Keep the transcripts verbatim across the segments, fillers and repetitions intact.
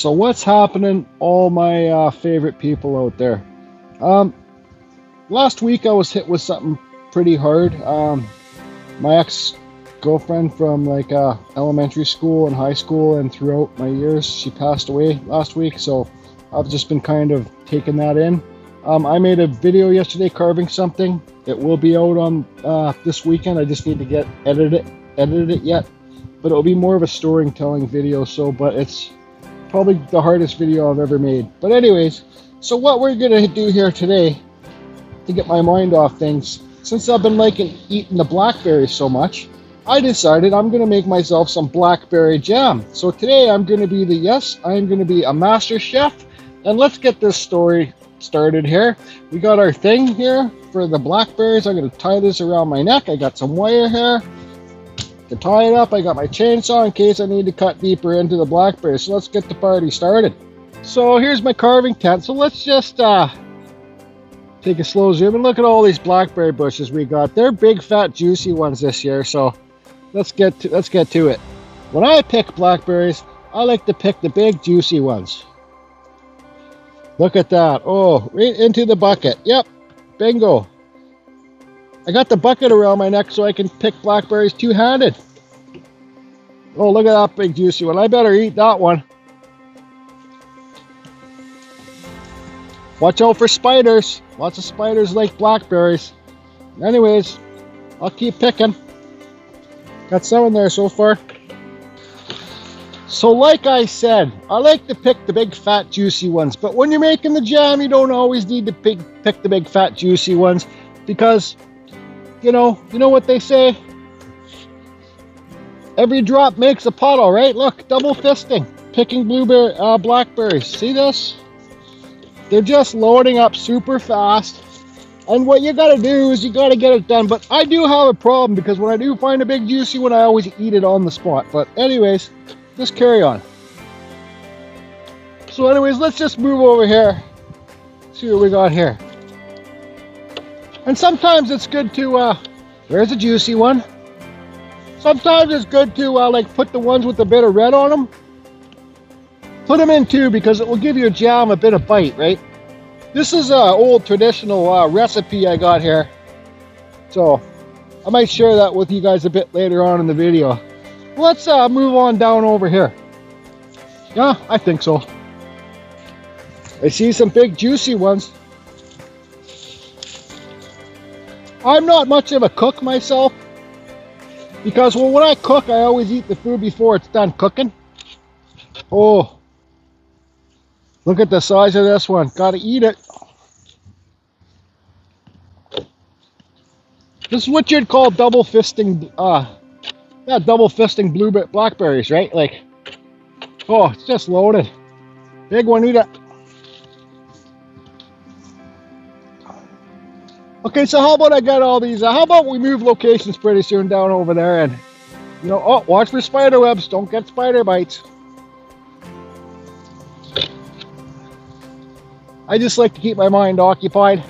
So what's happening, all my uh, favorite people out there? Um, last week I was hit with something pretty hard. Um, my ex-girlfriend from like uh, elementary school and high school and throughout my years, she passed away last week. So I've just been kind of taking that in. Um, I made a video yesterday carving something. It will be out on uh, this weekend. I just need to get edit it, edited it yet, but it'll be more of a storytelling video. So, but it's probably the hardest video I've ever made. But anyways, so what we're gonna do here today to get my mind off things, since I've been liking eating the blackberry so much, I decided I'm gonna make myself some blackberry jam. So today I'm gonna be the yes, I'm gonna be a master chef, and let's get this story started here. We got our thing here for the blackberries. I'm going to tie this around my neck. I got some wire here to tie it up. I got my chainsaw in case I need to cut deeper into the blackberries. So let's get the party started. So here's my carving tent. So let's just uh, take a slow zoom and look at all these blackberry bushes we got. They're big, fat, juicy ones this year. So let's get to, let's get to it. When I pick blackberries, I like to pick the big, juicy ones. Look at that. Oh, right into the bucket. Yep. Bingo. I got the bucket around my neck so I can pick blackberries two-handed. Oh, look at that big juicy one. I better eat that one. Watch out for spiders. Lots of spiders like blackberries. Anyways, I'll keep picking. Got seven there so far. So like I said, I like to pick the big, fat, juicy ones. But when you're making the jam, you don't always need to pick, pick the big, fat, juicy ones. Because, you know, you know what they say? Every drop makes a puddle, right? Look, double fisting. Picking blueberry, uh, blackberries. See this? They're just loading up super fast. And what you got to do is you got to get it done. But I do have a problem because when I do find a big, juicy one, I always eat it on the spot. But anyways, just carry on. So anyways, let's just move over here, see what we got here. And sometimes it's good to uh there's a juicy one. Sometimes it's good to uh like put the ones with a bit of red on them, put them in too, because it will give your jam a bit of bite, right? This is an old traditional uh, recipe I got here, so I might share that with you guys a bit later on in the video. Let's uh, move on down over here. Yeah, I think so. I see some big juicy ones. I'm not much of a cook myself, because well, when I cook, I always eat the food before it's done cooking. Oh, look at the size of this one. Gotta eat it. This is what you'd call double fisting. Uh, Yeah, double fisting blue blackberries, right? Like, oh, it's just loaded. Big one, eat it. Okay, so how about I got all these? Uh, how about we move locations pretty soon down over there, and you know, oh, watch for spider webs. Don't get spider bites. I just like to keep my mind occupied.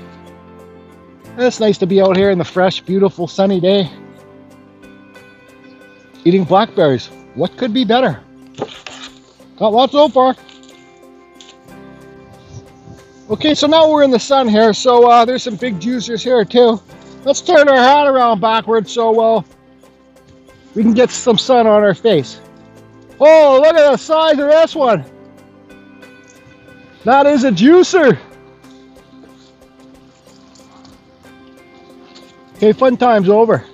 And it's nice to be out here in the fresh, beautiful, sunny day. Eating blackberries. What could be better? Not lots so far. Okay, so now we're in the sun here. So uh, there's some big juicers here too. Let's turn our hat around backwards so well we can get some sun on our face. Oh, look at the size of this one. That is a juicer. Okay, fun time's over.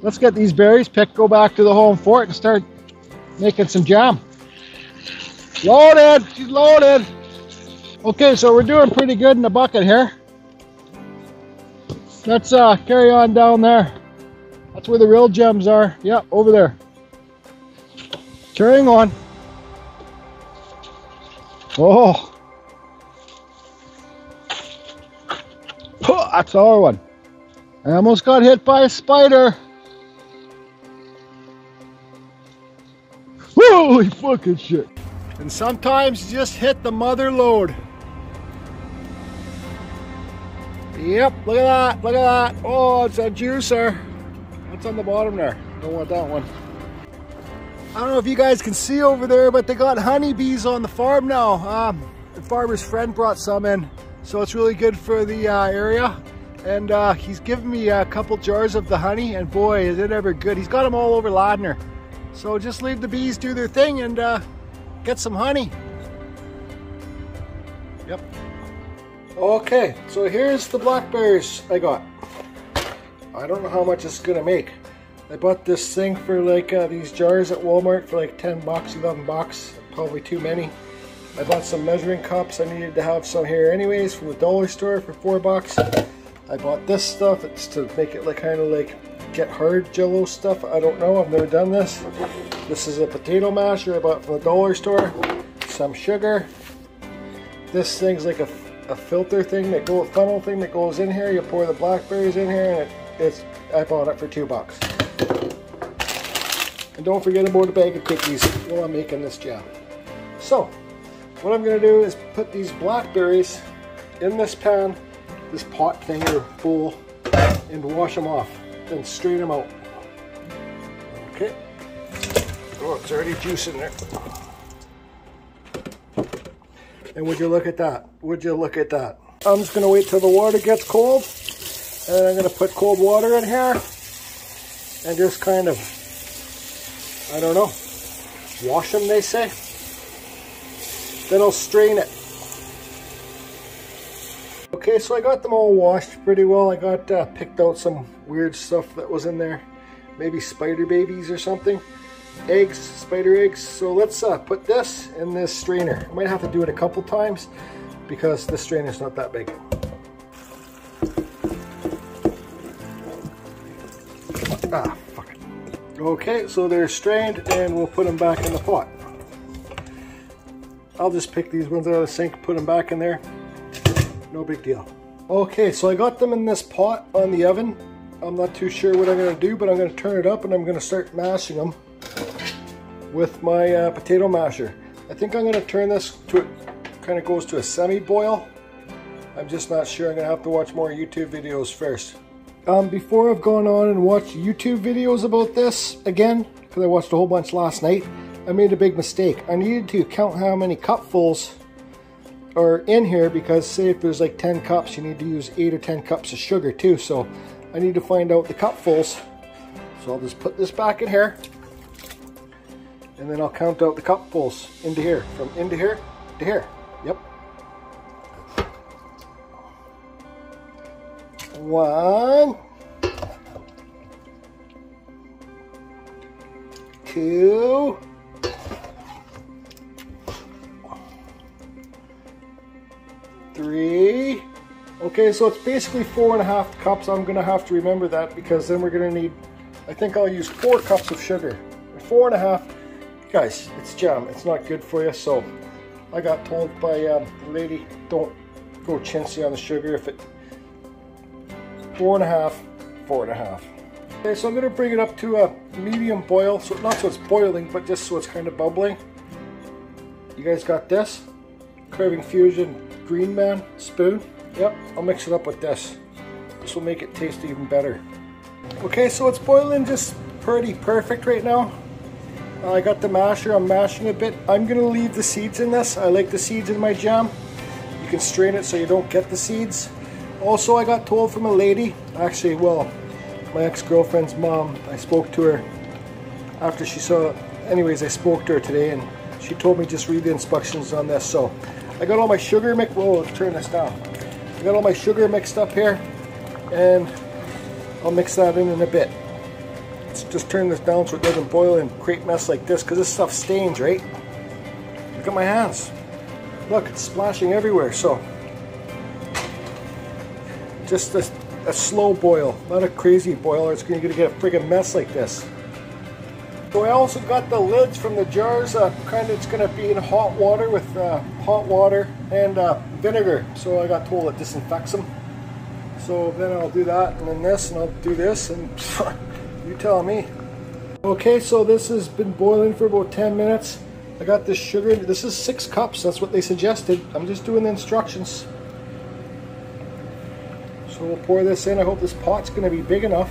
Let's get these berries picked, go back to the home fort, and start making some jam. Loaded, she's loaded. Okay, so we're doing pretty good in the bucket here. Let's uh, carry on down there. That's where the real gems are. Yeah, over there. Carrying on. Oh. Oh, that's our one. I almost got hit by a spider. Holy fucking shit. And sometimes you just hit the mother load. Yep, look at that, look at that. Oh, it's a juicer. What's on the bottom there? Don't want that one. I don't know if you guys can see over there, but they got honeybees on the farm now. Um, the farmer's friend brought some in, so it's really good for the uh, area. And uh, he's given me a couple jars of the honey, and boy, is it ever good. He's got them all over Ladner. So just leave the bees do their thing and uh, get some honey. Yep. Okay, so here's the blackberries I got. I don't know how much it's gonna make. I bought this thing for like uh, these jars at Walmart for like ten bucks, eleven bucks, probably too many. I bought some measuring cups. I needed to have some here anyways from the dollar store for four bucks. I bought this stuff. It's to make it like kind of like get hard jello stuff. I don't know. I've never done this. This is a potato masher I bought from the dollar store. Some sugar. This thing's like a, a filter thing that go funnel thing that goes in here. You pour the blackberries in here, and it, it's I bought it for two bucks. And don't forget about a bag of cookies while I'm making this jam. So what I'm gonna do is put these blackberries in this pan, this pot thing or bowl, and wash them off, then strain them out. Okay. Oh, it's already juice in there. And would you look at that? Would you look at that? I'm just gonna wait till the water gets cold, and I'm gonna put cold water in here and just kind of, I don't know, wash them, they say. Then I'll strain it. Okay, so I got them all washed pretty well. I got uh, picked out some weird stuff that was in there. Maybe spider babies or something. Eggs, spider eggs. So let's uh, put this in this strainer. I might have to do it a couple times because this strainer's not that big. Ah, fuck it. Okay, so they're strained and we'll put them back in the pot. I'll just pick these ones out of the sink, put them back in there. No big deal. Okay, so I got them in this pot on the oven. I'm not too sure what I'm gonna do, but I'm gonna turn it up and I'm gonna start mashing them with my uh, potato masher. I think I'm gonna turn this to, it kind of goes to a semi-boil. I'm just not sure. I'm gonna have to watch more YouTube videos first. Um, before I've gone on and watched YouTube videos about this again, because I watched a whole bunch last night, I made a big mistake. I needed to count how many cupfuls are in here, because say if there's like ten cups, you need to use eight or ten cups of sugar too, so I need to find out the cupfuls. So I'll just put this back in here, and then I'll count out the cupfuls into here, from into here to here. Yep. One, two, three. Okay, so it's basically four and a half cups. I'm gonna have to remember that, because then we're gonna need, I think I'll use four cups of sugar. Four and a half. Guys, it's jam, it's not good for you. So I got told by um, the lady, don't go chintzy on the sugar. If it, four and a half, four and a half. Okay, so I'm gonna bring it up to a medium boil. So not so it's boiling, but just so it's kind of bubbling. You guys got this? Carving Fusion Green Man spoon. Yep, I'll mix it up with this. This will make it taste even better. Okay, so it's boiling just pretty perfect right now. Uh, I got the masher, I'm mashing a bit. I'm gonna leave the seeds in this. I like the seeds in my jam. You can strain it so you don't get the seeds. Also, I got told from a lady, actually, well, my ex-girlfriend's mom, I spoke to her after she saw it. Anyways, I spoke to her today, and she told me just read the instructions on this. So I got all my sugar mixed, whoa, let's turn this down. I got all my sugar mixed up here, and I'll mix that in in a bit. Let's just turn this down so it doesn't boil and create mess like this, because this stuff stains, right? Look at my hands. Look, it's splashing everywhere, so. Just a, a slow boil, not a crazy boil, or it's gonna get a friggin' mess like this. So I also got the lids from the jars, uh, kind of it's going to be in hot water with uh, hot water and uh, vinegar. So I got told it disinfects them. So then I'll do that, and then this, and I'll do this, and you tell me. Okay, so this has been boiling for about ten minutes. I got this sugar, this is six cups, that's what they suggested. I'm just doing the instructions. So we'll pour this in. I hope this pot's going to be big enough.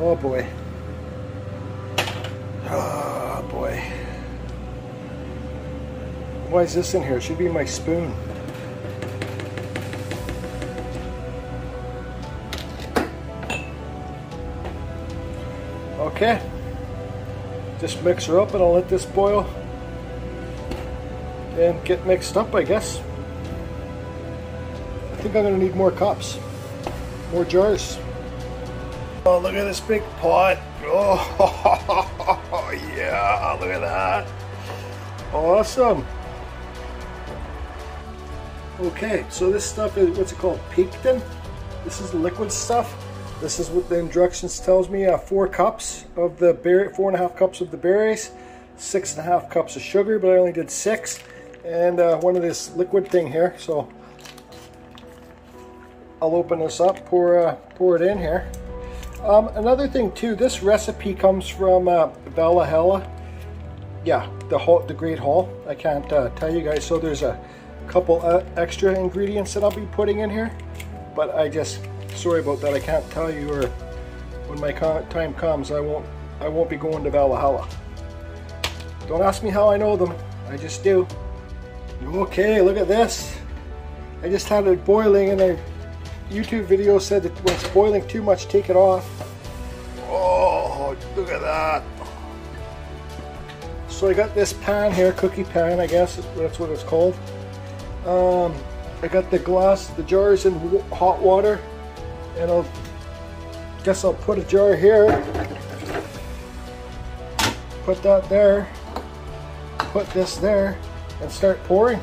Oh boy. Oh boy. Why is this in here? It should be my spoon. Okay. Just mix her up and I'll let this boil and get mixed up, I guess. I think I'm gonna need more cups, more jars. Oh, look at this big pot. Oh, ho, ho, ho, ho, yeah, look at that. Awesome. Okay, so this stuff is, what's it called, pectin? This is liquid stuff. This is what the instructions tells me. Uh, four cups of the berry, four and a half cups of the berries, six and a half cups of sugar, but I only did six, and uh, one of this liquid thing here. So I'll open this up, pour uh, pour it in here. Um, another thing too, this recipe comes from uh, Valhalla. Yeah, the whole, the Great Hall. I can't uh, tell you guys. So there's a couple uh, extra ingredients that I'll be putting in here, but I just. Sorry about that, I can't tell you, or when my time comes, I won't I won't be going to Valhalla. Don't ask me how I know them, I just do. Okay, look at this. I just had it boiling and a YouTube video said that when it's boiling too much, take it off. Oh, look at that. So I got this pan here, cookie pan, I guess that's what it's called. Um, I got the glass, the jars in hot water. And I'll guess I'll put a jar here, put that there, put this there, and start pouring.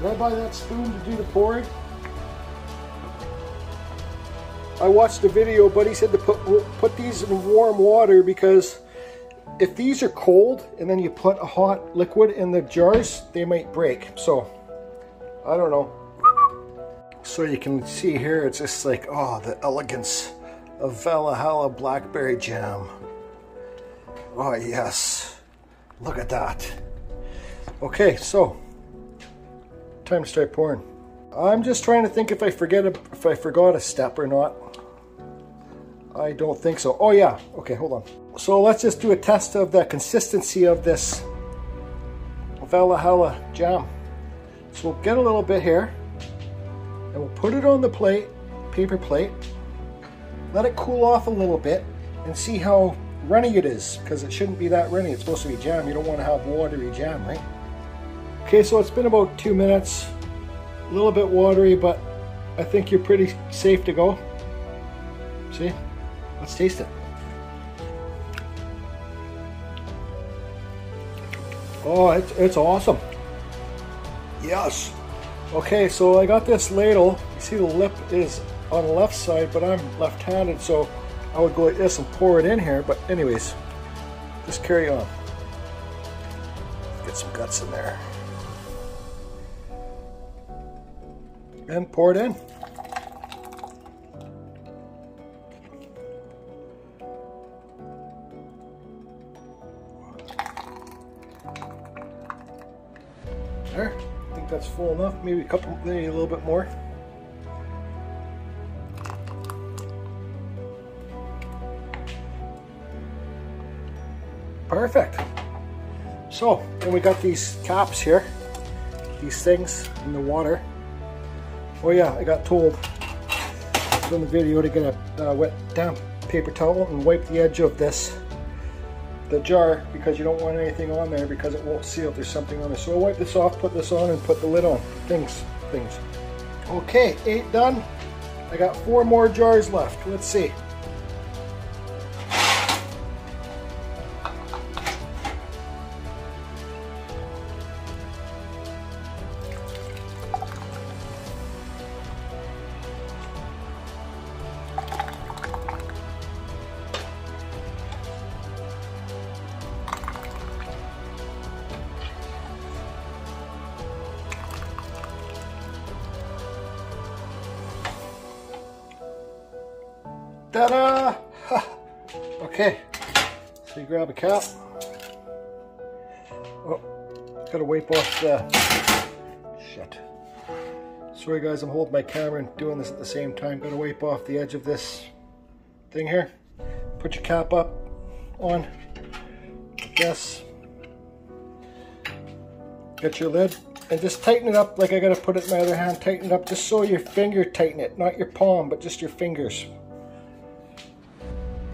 Did I buy that spoon to do the pouring? I watched the video, but he said to put put these in warm water, because if these are cold and then you put a hot liquid in the jars, they might break. So I don't know. So you can see here, it's just like, oh, the elegance of Valhalla blackberry jam. Oh yes, look at that. Okay, so time to start pouring. I'm just trying to think if I forget a, if I forgot a step or not. I don't think so. Oh yeah. Okay, hold on. So let's just do a test of the consistency of this Valhalla jam. So we'll get a little bit here. And we'll put it on the plate, paper plate, let it cool off a little bit, and see how runny it is, because it shouldn't be that runny. It's supposed to be jam. You don't want to have watery jam, right? Okay, so it's been about two minutes, a little bit watery, but I think you're pretty safe to go. See? Let's taste it. Oh, it's, it's awesome. Yes. Okay, so I got this ladle. You see the lip is on the left side, but I'm left-handed, so I would go like this and pour it in here. But anyways, just carry on. Get some guts in there. And pour it in. There. That's full enough, maybe a couple, maybe a little bit more. Perfect. So, then we got these caps here, these things in the water. Oh yeah, I got told from the video to get a uh, wet, damp paper towel and wipe the edge of this, the jar, because you don't want anything on there because it won't seal if there's something on there. So I'll wipe this off, put this on, and put the lid on. Things, things. Okay, eight done. I got four more jars left. Let's see. Ta-da! Okay, so you grab a cap. Oh, gotta wipe off the shit. Sorry guys, I'm holding my camera and doing this at the same time. Gotta wipe off the edge of this thing here. put your cap up on, yes, get your lid, and just tighten it up like I gotta put it in my other hand, tighten it up just so your finger tighten it, not your palm, but just your fingers.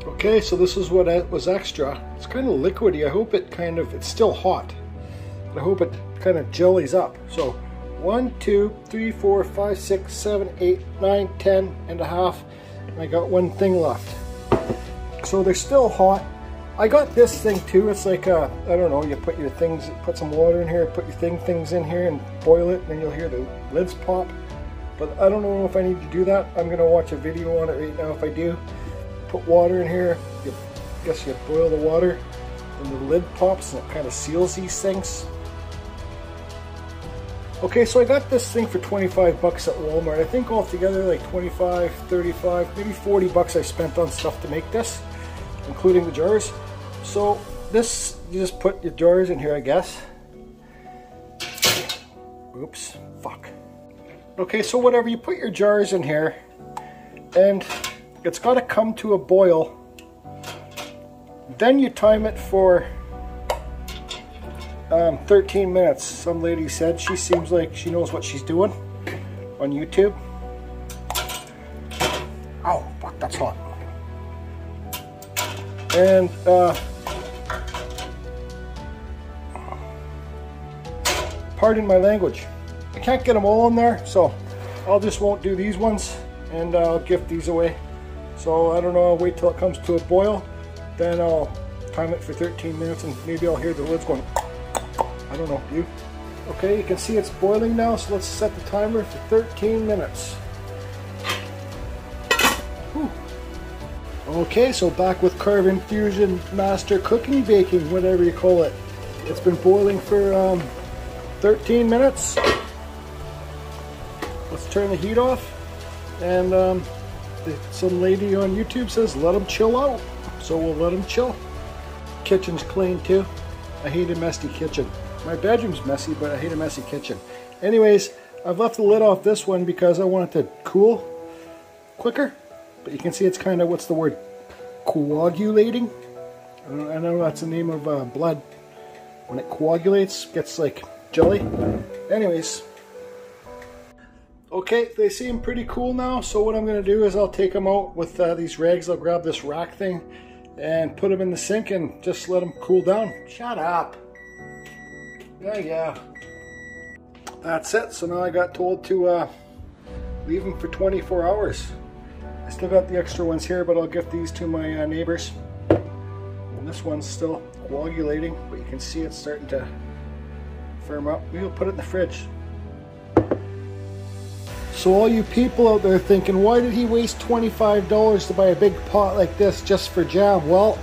Okay, so this is what was extra. It's kind of liquidy. I hope it kind of, it's still hot. I hope it kind of jellies up. So one, two, three, four, five, six, seven, eight, nine, ten and a half. And I got one thing left. So they're still hot. I got this thing too. It's like, a, I don't know, you put your things, put some water in here, put your thing things in here and boil it, and then you'll hear the lids pop. But I don't know if I need to do that. I'm gonna watch a video on it right now if I do. Put water in here, you, I guess you boil the water, and the lid pops and it kind of seals these things. Okay, so I got this thing for twenty-five bucks at Walmart. I think altogether like twenty-five, thirty-five, maybe forty bucks I spent on stuff to make this, including the jars. So this, you just put your jars in here, I guess. Oops, fuck. Okay, so whatever, you put your jars in here, and it's got to come to a boil. Then you time it for um, thirteen minutes. Some lady said, she seems like she knows what she's doing on YouTube. Oh, fuck, that's hot. And uh, pardon my language. I can't get them all in there, so I'll just won't do these ones, and I'll gift these away. So I don't know, I'll wait till it comes to a boil, then I'll time it for thirteen minutes, and maybe I'll hear the lids going, I don't know, you? Okay, you can see it's boiling now, so let's set the timer for thirteen minutes. Whew. Okay, so back with Carving Fusion Master Cooking Baking, whatever you call it. It's been boiling for um, thirteen minutes. Let's turn the heat off, and um, some lady on YouTube says let them chill out, so we'll let them chill. Kitchen's clean too. I hate a messy kitchen. My bedroom's messy, but I hate a messy kitchen. Anyways, I've left the lid off this one because I want it to cool quicker, but you can see it's kind of, what's the word, coagulating. I don't, I know that's the name of uh, blood. When it coagulates, gets like jelly. Anyways. Okay, they seem pretty cool now, so what I'm going to do is I'll take them out with uh, these rags. I'll grab this rack thing and put them in the sink and just let them cool down. Shut up. Yeah, yeah. That's it. So now I got told to uh, leave them for twenty-four hours. I still got the extra ones here, but I'll gift these to my uh, neighbors. And this one's still coagulating, but you can see it's starting to firm up. We'll put it in the fridge. So all you people out there thinking, why did he waste twenty-five dollars to buy a big pot like this just for jam? Well,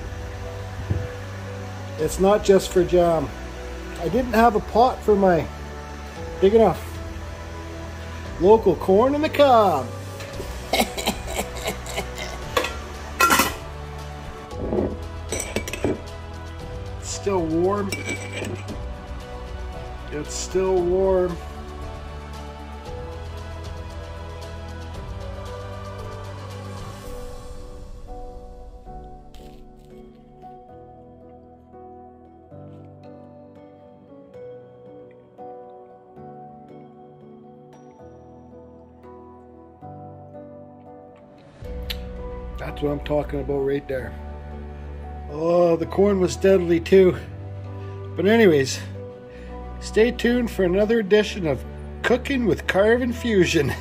it's not just for jam. I didn't have a pot for my big enough local corn in the cob. It's still warm. It's still warm. That's what I'm talking about right there. Oh, the corn was deadly too. But anyways, stay tuned for another edition of Cooking with Carving Fusion.